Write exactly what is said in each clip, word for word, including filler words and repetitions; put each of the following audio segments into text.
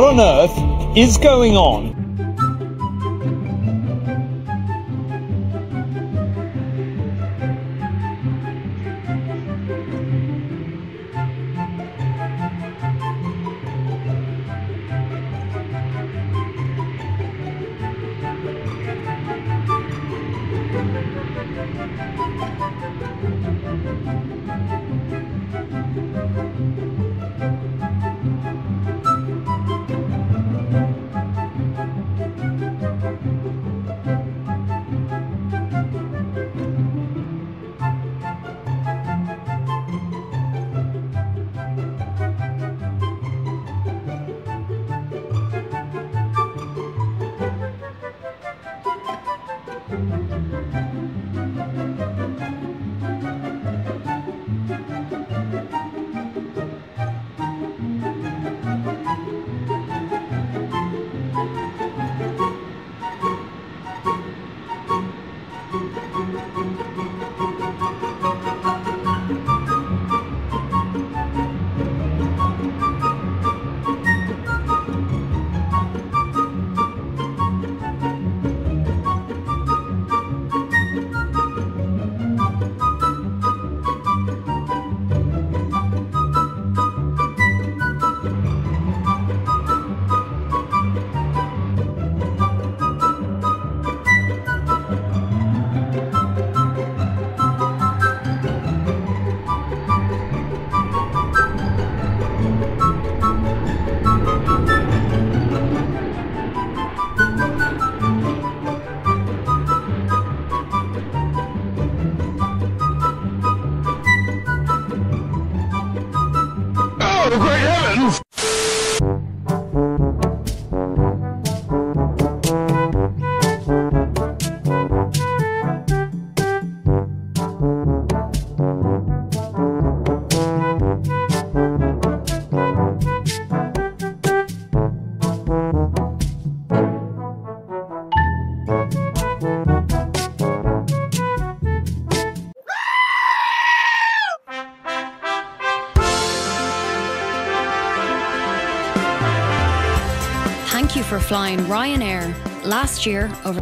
What on earth is going on? Oh, great heavens! Thank you for flying Ryanair last year over...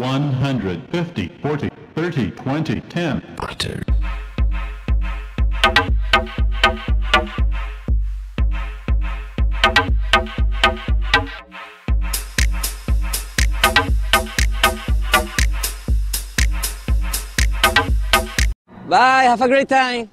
one hundred fifty, forty, thirty, twenty, ten. Butter. Bye, have a great time.